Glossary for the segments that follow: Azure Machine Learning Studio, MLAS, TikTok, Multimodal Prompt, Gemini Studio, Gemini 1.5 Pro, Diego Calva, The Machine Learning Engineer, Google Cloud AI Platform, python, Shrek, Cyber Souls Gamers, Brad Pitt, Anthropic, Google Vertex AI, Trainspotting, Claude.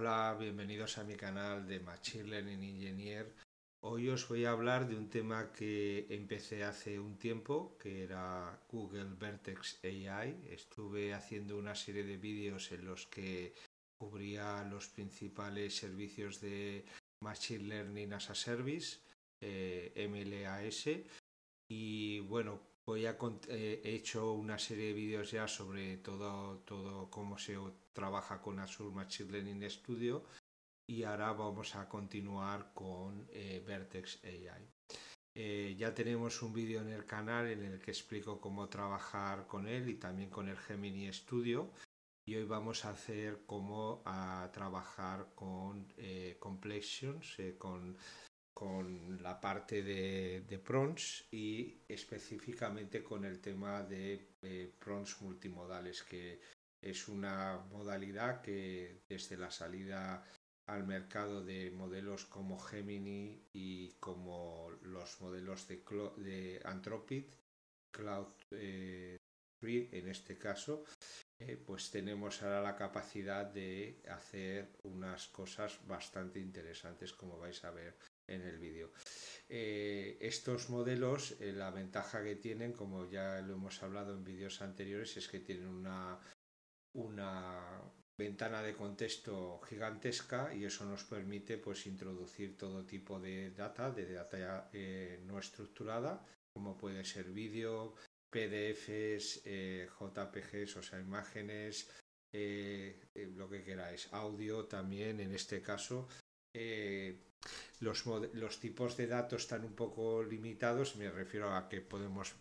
Hola, bienvenidos a mi canal de Machine Learning Engineer. Hoy os voy a hablar de un tema que empecé hace un tiempo, que era Google Vertex AI. Estuve haciendo una serie de vídeos en los que cubría los principales servicios de Machine Learning as a Service, MLAS, y bueno, he hecho una serie de vídeos ya sobre todo cómo se trabaja con Azure Machine Learning Studio, y ahora vamos a continuar con Vertex AI. Ya tenemos un vídeo en el canal en el que explico cómo trabajar con él y también con el Gemini Studio, y hoy vamos a hacer cómo trabajar con completions, con la parte de prompts y específicamente con el tema de prompts multimodales, que es una modalidad que desde la salida al mercado de modelos como Gemini y como los modelos de Anthropic, Claude, en este caso, pues tenemos ahora la capacidad de hacer unas cosas bastante interesantes, como vais a ver en el vídeo. Estos modelos, la ventaja que tienen, como ya lo hemos hablado en vídeos anteriores, es que tienen una ventana de contexto gigantesca, y eso nos permite pues introducir todo tipo de data no estructurada, como puede ser vídeo, PDFs, JPGs, o sea, imágenes, lo que queráis, audio también en este caso. Los tipos de datos están un poco limitados, me refiero a que podemos,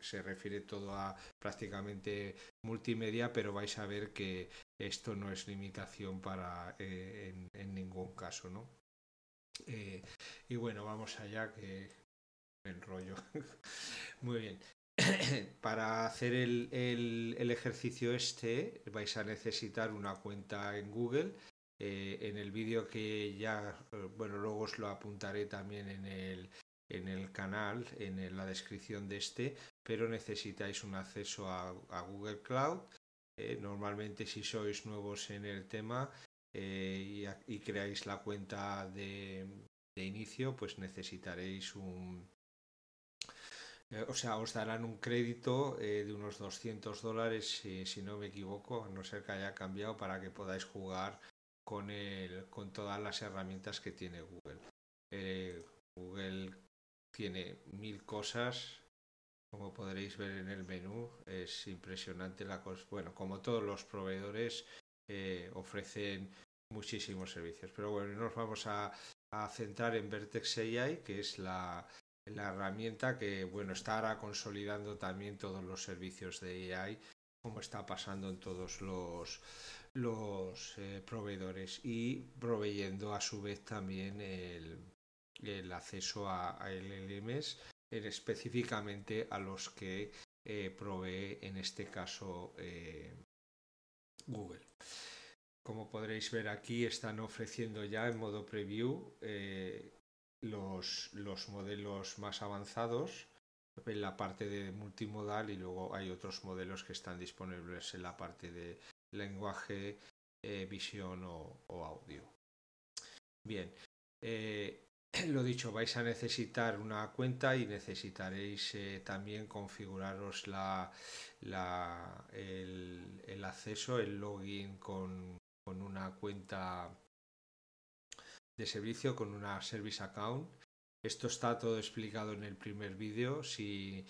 se refiere todo a prácticamente multimedia, pero vais a ver que esto no es limitación para en ningún caso, ¿no? Y bueno, vamos allá, que me enrollo. Muy bien. Para hacer el ejercicio este vais a necesitar una cuenta en Google. En el vídeo que ya, bueno, luego os lo apuntaré también en el canal, en la descripción de este, pero necesitáis un acceso a Google Cloud. Normalmente, si sois nuevos en el tema y creáis la cuenta de inicio, pues necesitaréis os darán un crédito de unos $200, si no me equivoco, a no ser que haya cambiado, para que podáis jugar con todas las herramientas que tiene Google. Google tiene 1000 cosas, como podréis ver en el menú. Es impresionante la cosa. Bueno, como todos los proveedores, ofrecen muchísimos servicios. Pero bueno, nos vamos a centrar en Vertex AI, que es la herramienta que, bueno, está ahora consolidando también todos los servicios de AI, como está pasando en todos los proveedores, y proveyendo a su vez también el acceso a LLMs, específicamente a los que provee en este caso Google. Como podréis ver aquí, están ofreciendo ya en modo preview los modelos más avanzados en la parte de multimodal, y luego hay otros modelos que están disponibles en la parte de lenguaje, visión o audio. Bien, lo dicho, vais a necesitar una cuenta y necesitaréis también configuraros el acceso, el login con una cuenta de servicio, con una service account. Esto está todo explicado en el primer vídeo. Si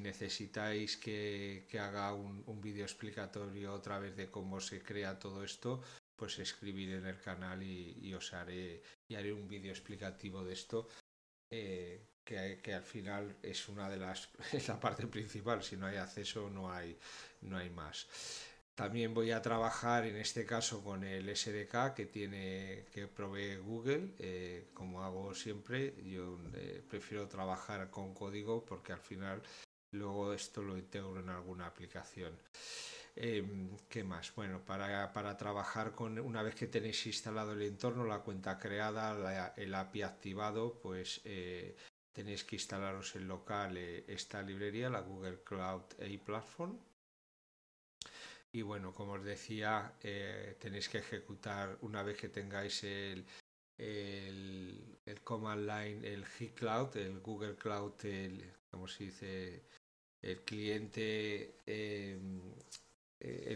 necesitáis que haga un vídeo explicatorio otra vez de cómo se crea todo esto, pues escribid en el canal y haré un vídeo explicativo de esto, que al final es es la parte principal. Si no hay acceso, no hay más. También voy a trabajar en este caso con el SDK que provee Google. Como hago siempre, yo prefiero trabajar con código, porque al final luego esto lo integro en alguna aplicación. ¿Qué más? Bueno, para trabajar una vez que tenéis instalado el entorno, la cuenta creada, el API activado, pues tenéis que instalaros en local esta librería, la Google Cloud AI Platform. Y bueno, como os decía, tenéis que ejecutar, una vez que tengáis el command line, el G-Cloud, el Google Cloud, como se dice, el cliente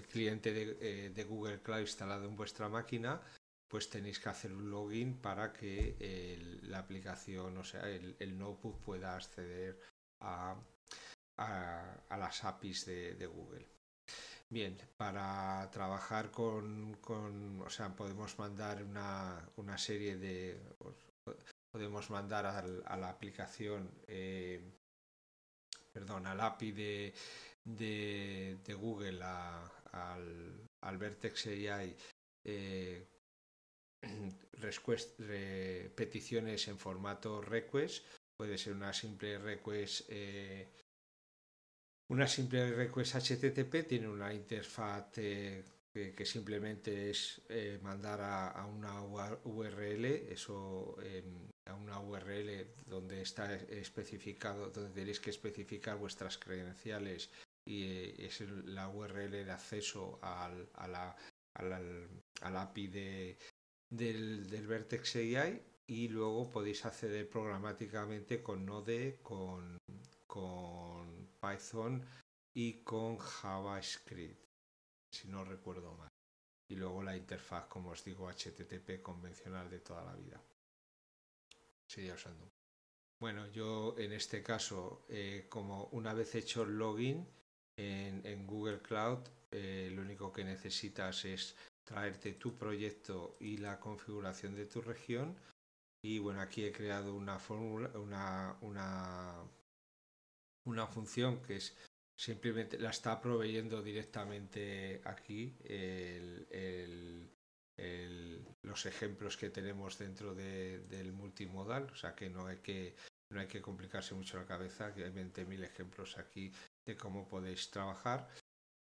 de Google Cloud instalado en vuestra máquina, pues tenéis que hacer un login para que la aplicación, o sea, el notebook pueda acceder a las APIs de Google. Bien, para trabajar o sea, podemos mandar una serie de, podemos mandar a la aplicación, perdón, al API de Google, al Vertex AI, peticiones en formato request, puede ser una simple request. Una simple request HTTP tiene una interfaz que simplemente es mandar a una URL, eso, a una URL donde está especificado, donde tenéis que especificar vuestras credenciales, y es la URL de acceso al API del Vertex AI, y luego podéis acceder programáticamente con Node, con Python y con JavaScript, si no recuerdo mal. Y luego la interfaz, como os digo, HTTP convencional de toda la vida. Seguía usando. Bueno, yo en este caso, como una vez hecho el login en Google Cloud, lo único que necesitas es traerte tu proyecto y la configuración de tu región. Y bueno, aquí he creado una fórmula, una función que es simplemente la está proveyendo directamente aquí los ejemplos que tenemos dentro del multimodal, o sea que no hay que complicarse mucho la cabeza, que hay 20.000 ejemplos aquí de cómo podéis trabajar,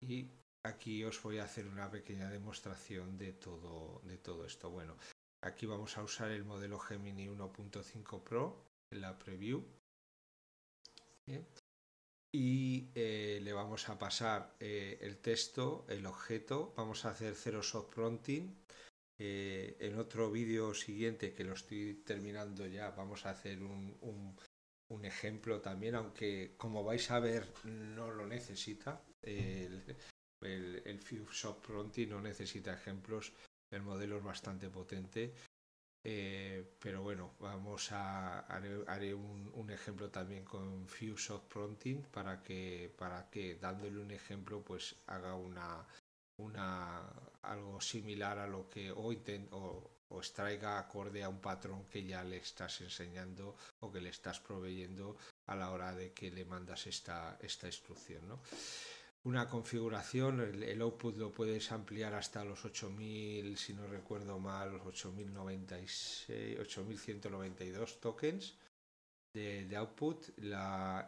y aquí os voy a hacer una pequeña demostración de todo esto. Bueno, aquí vamos a usar el modelo Gemini 1.5 Pro en la preview. Bien. Y le vamos a pasar el texto, el objeto, vamos a hacer 0soft prompting. En otro vídeo siguiente, que lo estoy terminando ya, vamos a hacer un ejemplo también, aunque como vais a ver no lo necesita, el few soft prompting no necesita ejemplos, el modelo es bastante potente. Pero bueno, vamos a haré un ejemplo también con few soft prompting para que dándole un ejemplo pues haga algo similar a lo que o extraiga acorde a un patrón que ya le estás enseñando o que le estás proveyendo a la hora de que le mandas esta instrucción, ¿no? Una configuración, el output lo puedes ampliar hasta los 8.000, si no recuerdo mal, 8.192 tokens de output.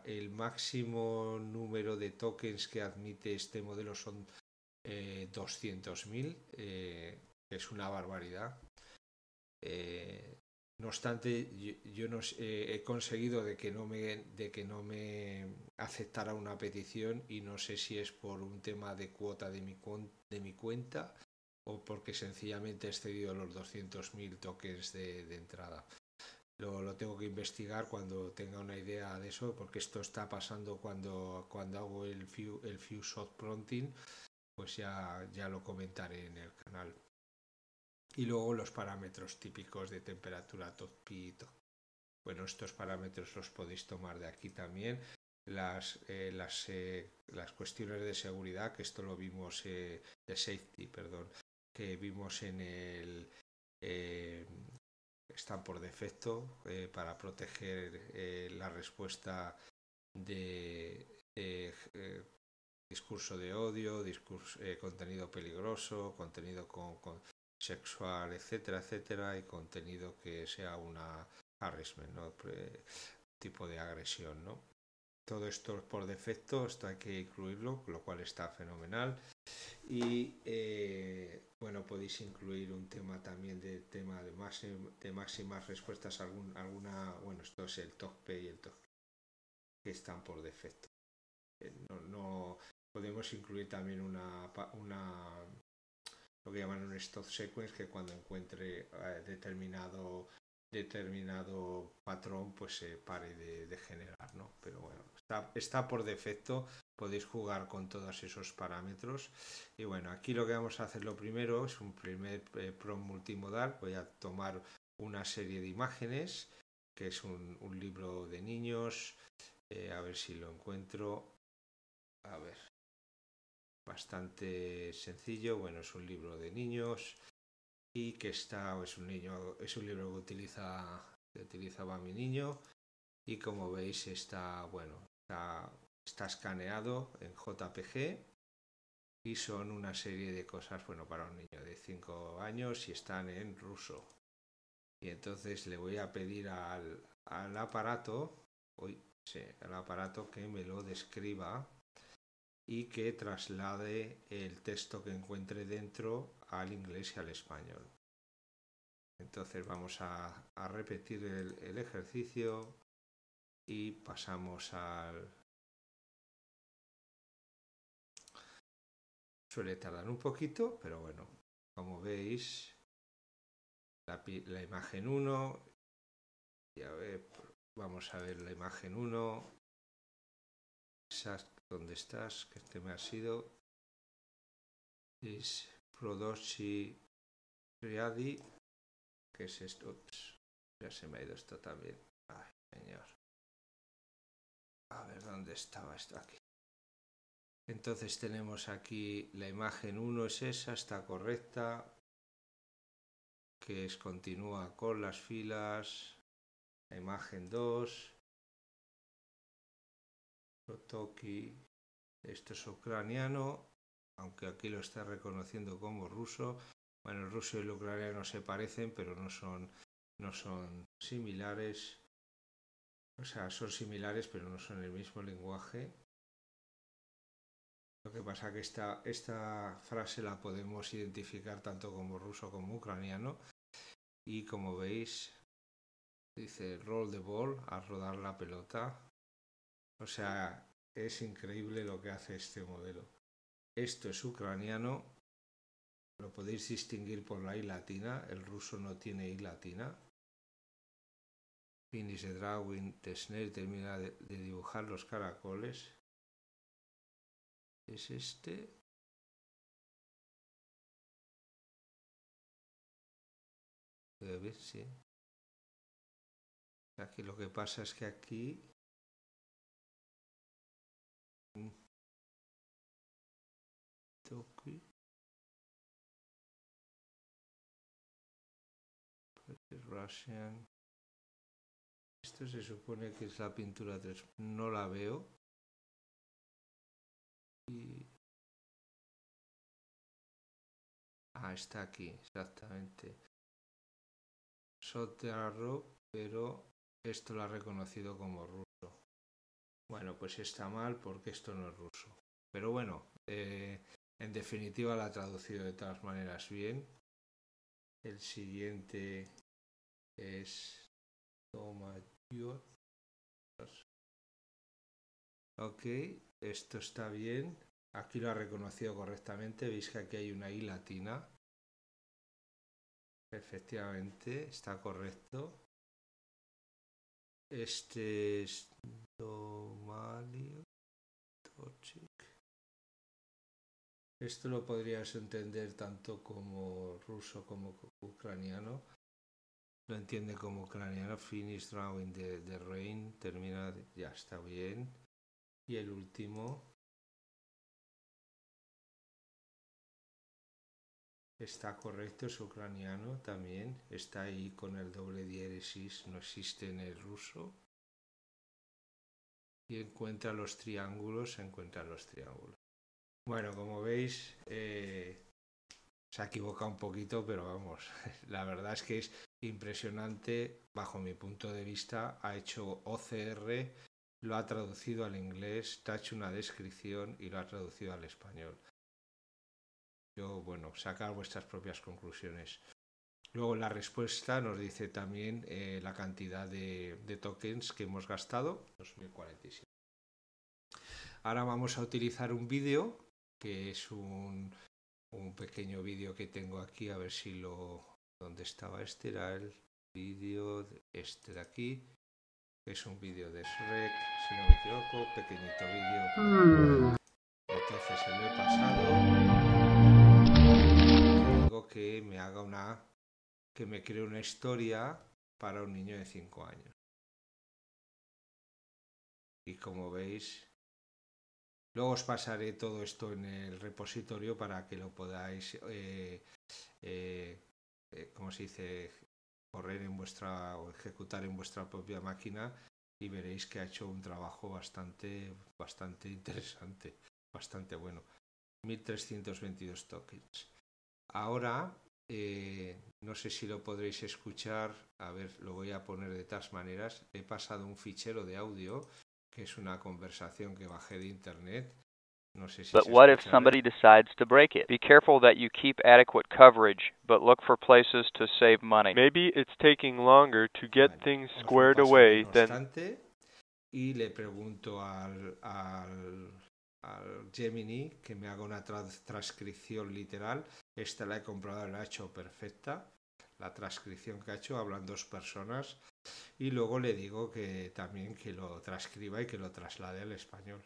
El máximo número de tokens que admite este modelo son 200.000, que es una barbaridad. No obstante, yo no he conseguido de que no me aceptara una petición, y no sé si es por un tema de cuota de mi cuenta o porque sencillamente he excedido los 200.000 tokens de entrada. Lo tengo que investigar cuando tenga una idea de eso, porque esto está pasando cuando hago el few shot prompting, pues ya lo comentaré en el canal. Y luego los parámetros típicos de temperatura, topito. Bueno, estos parámetros los podéis tomar de aquí también. Las cuestiones de seguridad, que esto lo vimos, de safety, perdón, que vimos en el... están por defecto, para proteger la respuesta de... discurso de odio, contenido peligroso, contenido con sexual, etcétera, etcétera, y contenido que sea una harassment, ¿no? Tipo de agresión, ¿no? Todo esto es por defecto, esto hay que incluirlo, lo cual está fenomenal. Y bueno, podéis incluir un tema también de máximas respuestas, bueno, esto es el top P y el top, que están por defecto. No podemos incluir también una lo que llaman un stop sequence, que cuando encuentre determinado patrón, pues se pare de generar, ¿no? Pero bueno, está por defecto, podéis jugar con todos esos parámetros. Y bueno, aquí lo que vamos a hacer lo primero es un primer prompt multimodal. Voy a tomar una serie de imágenes, que es un libro de niños, a ver si lo encuentro, a ver, bastante sencillo. Bueno, es un libro de niños y que está, es un libro que utilizaba mi niño, y como veis está, bueno, está escaneado en JPG y son una serie de cosas, bueno, para un niño de 5 años, y están en ruso. Y entonces le voy a pedir al aparato, al aparato que me lo describa y que traslade el texto que encuentre dentro al inglés y al español. Entonces vamos a repetir el ejercicio y pasamos al... Suele tardar un poquito, pero bueno, como veis, la imagen 1, y a ver, vamos a ver la imagen 1, ¿dónde estás? Que este me ha sido. Es Prodoshi Riadi. ¿Qué es esto? Ups, ya se me ha ido esto también. Ay, señor. A ver, ¿dónde estaba esto? Aquí. Entonces tenemos aquí la imagen 1, es esa, está correcta. Que es, continúa con las filas. La imagen 2. Toki, esto es ucraniano, aunque aquí lo está reconociendo como ruso. Bueno, el ruso y el ucraniano se parecen, pero no son similares. O sea, son similares, pero no son el mismo lenguaje. Lo que pasa es que esta frase la podemos identificar tanto como ruso como ucraniano. Y como veis, dice roll the ball, a rodar la pelota. O sea, es increíble lo que hace este modelo. Esto es ucraniano, lo podéis distinguir por la I latina, el ruso no tiene I latina. Finish the drawing, the snail, termina de dibujar los caracoles. Es este. Debe ver, sí. Aquí lo que pasa es que aquí... Toki. Russian. Esto se supone que es la pintura 3. No la veo. Y... Ah, está aquí, exactamente. Soterro, pero esto lo ha reconocido como ruso. Bueno, pues está mal porque esto no es ruso. Pero bueno, en definitiva la ha traducido de todas maneras bien. El siguiente es... Ok, esto está bien. Aquí lo ha reconocido correctamente. Veis que aquí hay una I latina. Efectivamente, está correcto. Este es... Esto lo podrías entender tanto como ruso como ucraniano. Lo entiende como ucraniano. Finish drawing the rain. Termina. Ya está bien. Y el último. Está correcto. Es ucraniano también. Está ahí con el doble diéresis. No existe en el ruso. Y encuentra los triángulos. Bueno, como veis, se ha equivocado un poquito, pero vamos, la verdad es que es impresionante. Bajo mi punto de vista, ha hecho OCR, lo ha traducido al inglés, te ha hecho una descripción y lo ha traducido al español. Yo, bueno, sacar vuestras propias conclusiones. Luego la respuesta nos dice también la cantidad de tokens que hemos gastado, 2047. Ahora vamos a utilizar un vídeo, que es un pequeño vídeo que tengo aquí, a ver si lo... ¿Dónde estaba este? Era el vídeo este de aquí. Es un vídeo de Shrek, si no me equivoco, pequeñito vídeo. Entonces se lo he pasado. Digo que me haga una... que me cree una historia para un niño de 5 años. Y como veis, luego os pasaré todo esto en el repositorio para que lo podáis, como se dice, correr en vuestra o ejecutar en vuestra propia máquina, y veréis que ha hecho un trabajo bastante interesante, bastante bueno. 1322 tokens. Ahora, no sé si lo podréis escuchar, a ver, lo voy a poner de todas maneras. He pasado un fichero de audio que es una conversación que bajé de internet. No sé si se escuchará. But what if somebody decides to break it? Be careful that you keep adequate coverage, but look for places to save money. Maybe it's taking longer to get things squared away than... Y le pregunto al Gemini que me haga una transcripción literal. Esta la he comprobado, la ha hecho perfecta. La transcripción que ha hecho, hablan dos personas, y luego le digo que también que lo transcriba y que lo traslade al español.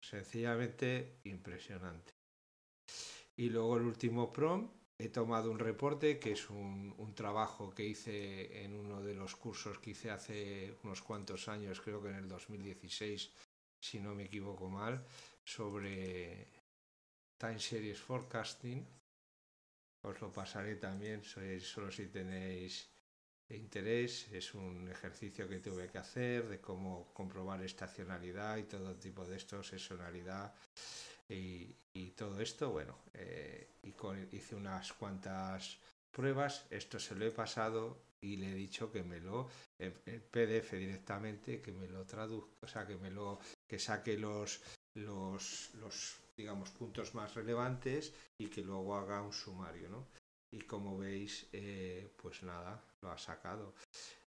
Sencillamente impresionante. Y luego el último prompt, he tomado un reporte que es un trabajo que hice en uno de los cursos que hice hace unos cuantos años, creo que en el 2016, si no me equivoco mal, sobre Time Series Forecasting. Os lo pasaré también, solo si tenéis interés. Es un ejercicio que tuve que hacer de cómo comprobar estacionalidad y todo tipo de esto, seasonalidad y todo esto. Bueno, hice unas cuantas pruebas. Esto se lo he pasado y le he dicho que me lo... el PDF directamente, que me lo traduzca, o sea, que saque los digamos, puntos más relevantes y que luego haga un sumario, ¿no? Y como veis, pues nada, lo ha sacado.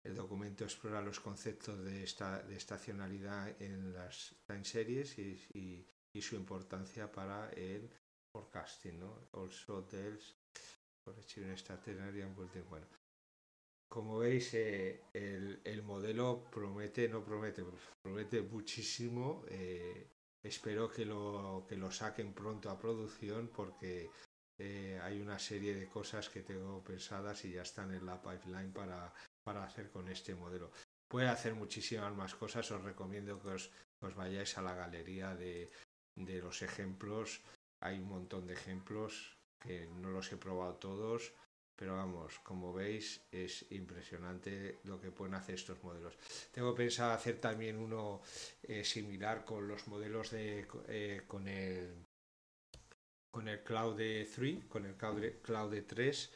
El documento explora los conceptos de estacionalidad en las time series y su importancia para el forecasting, ¿no? Also tells... Bueno, como veis, el modelo promete muchísimo. Espero que lo saquen pronto a producción, porque hay una serie de cosas que tengo pensadas y ya están en la pipeline para hacer con este modelo. Puede hacer muchísimas más cosas. Os recomiendo que os vayáis a la galería de los ejemplos. Hay un montón de ejemplos que no los he probado todos, pero vamos, como veis, es impresionante lo que pueden hacer estos modelos. Tengo pensado hacer también uno similar con los modelos con el Cloud AI, con el Cloud AI3,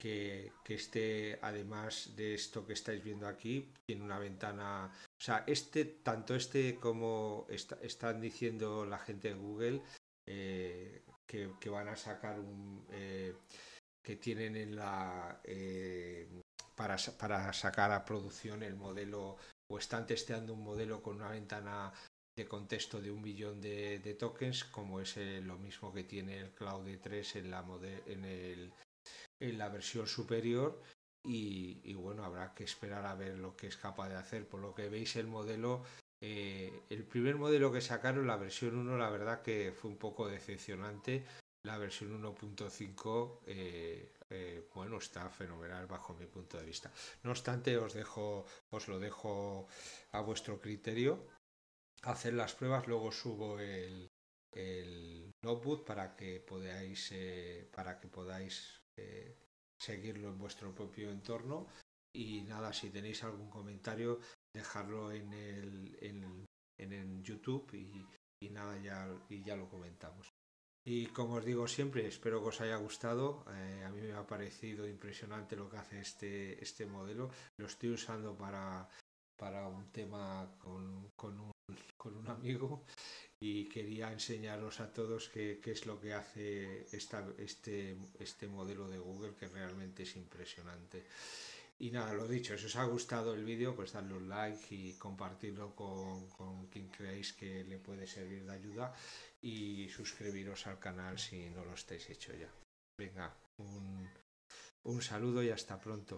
que esté, además de esto que estáis viendo aquí, tiene una ventana. O sea, están diciendo la gente de Google que van a sacar un... que tienen en la para sacar a producción el modelo, o están testeando un modelo con una ventana de contexto de 1 millón de tokens, como es lo mismo que tiene el Cloud AI3 en la versión superior, y bueno, habrá que esperar a ver lo que es capaz de hacer. Por lo que veis, el modelo, el primer modelo que sacaron, la versión 1, la verdad que fue un poco decepcionante. La versión 1.5, bueno, está fenomenal bajo mi punto de vista. No obstante, os lo dejo a vuestro criterio. Hacer las pruebas, luego subo el notebook para que podáis seguirlo en vuestro propio entorno. Y nada, si tenéis algún comentario, dejadlo en el YouTube y nada, ya lo comentamos. Y como os digo siempre, espero que os haya gustado. A mí me ha parecido impresionante lo que hace este modelo. Lo estoy usando para un tema con un amigo, y quería enseñaros a todos qué es lo que hace este modelo de Google, que realmente es impresionante. Y nada, lo dicho, si os ha gustado el vídeo, pues dadle un like y compartirlo con quien creáis que le puede servir de ayuda, y suscribiros al canal si no lo estáis hecho ya. Venga, un saludo y hasta pronto.